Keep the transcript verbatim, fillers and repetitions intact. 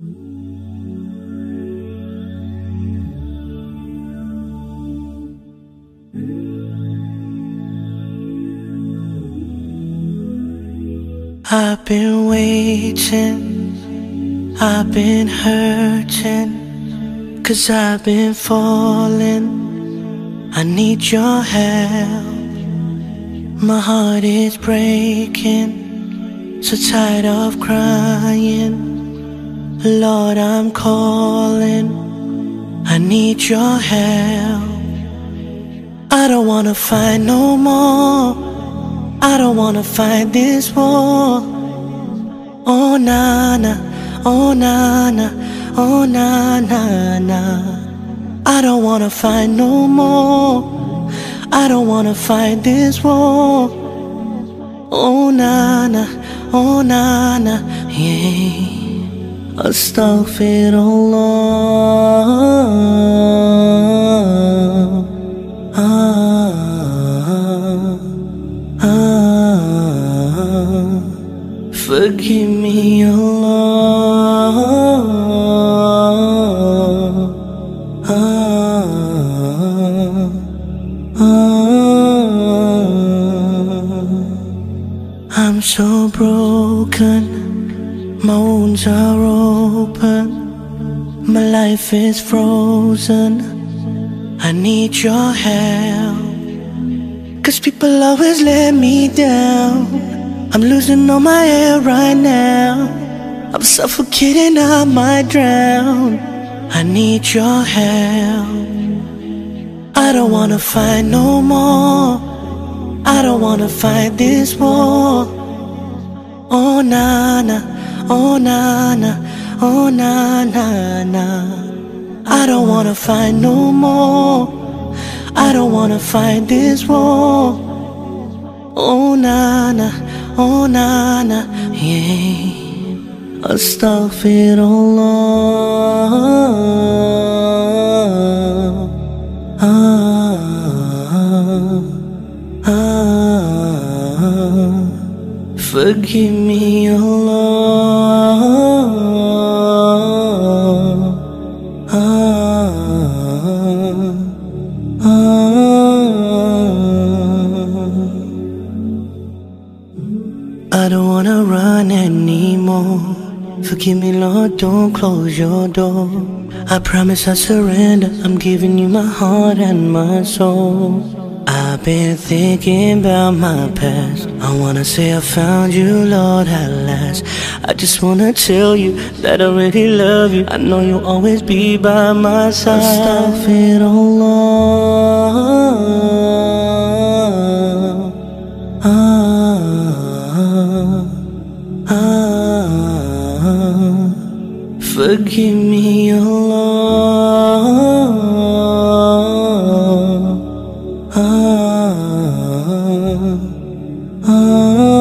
I've been waiting, I've been hurting, 'cause I've been falling. I need your help. My heart is breaking, so tired of crying. Lord, I'm calling, I need your help. I don't wanna fight no more, I don't wanna fight this war. Oh na na, oh na na, oh na na na. I don't wanna fight no more, I don't wanna fight this war. Oh na na, oh na na, yeah. Astaghfirullah. Ah. Forgive me, Allah. Ah, ah, ah. I'm so broken, my wounds are open, my life is frozen. I need your help, 'cause people always let me down. I'm losing all my air right now, I'm suffocating, I might drown. I need your help. I don't wanna fight no more, I don't wanna fight this war. Oh na na, oh na na, oh na na na. I don't wanna fight no more, I don't wanna fight this war. Oh na na, oh na na, yeah. Astaghfirullah. Ah, ah, ah. Forgive me, Allah. Ah, ah. I don't wanna run anymore, forgive me Lord, don't close your door. I promise I surrender, I'm giving you my heart and my soul. I've been thinking about my past, I wanna say I found you Lord at last. I just wanna tell you that I really love you, I know you'll always be by my side. Astaghfirullah. Ah. Forgive me, Allah. Ah, ah.